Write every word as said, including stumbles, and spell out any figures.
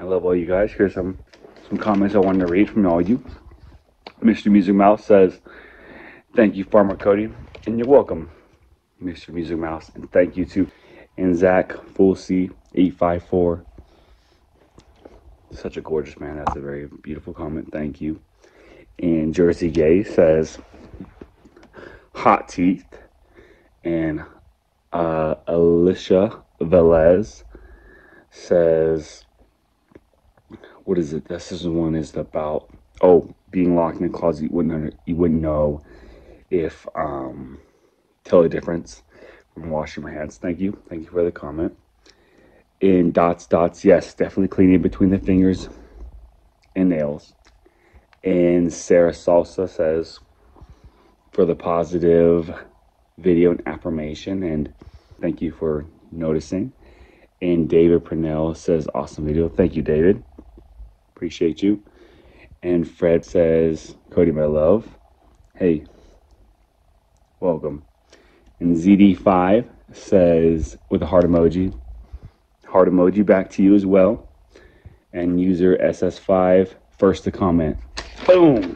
I love all you guys. Here's some some comments I wanted to read from all you. Mister Music Mouse says, thank you, Farmer Cody, and you're welcome, Mister Music Mouse, and thank you too. And Zach Foolsy eight five four, such a gorgeous man. That's a very beautiful comment. Thank you. And Jersey Gay says, hot teeth. And uh, Alicia Velez says, what is it? This is the one is about, oh, being locked in a closet. You wouldn't, you wouldn't know if, um, tell the difference from washing my hands. Thank you. Thank you for the comment. And dots, dots. Yes, definitely cleaning between the fingers and nails. And Sarah Salsa says, for the positive video and affirmation, and thank you for noticing. And David Pernell says, awesome video. Thank you, David. Appreciate you. And Fred says, Cody, my love. Hey, welcome. And Z D five says, with a heart emoji, heart emoji back to you as well. And user S S five, first to comment. Boom.